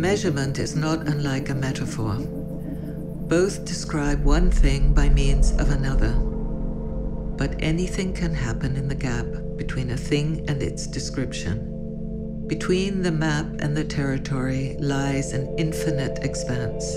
measurement is not unlike a metaphor. Both describe one thing by means of another. But anything can happen in the gap between a thing and its description. Between the map and the territory lies an infinite expanse.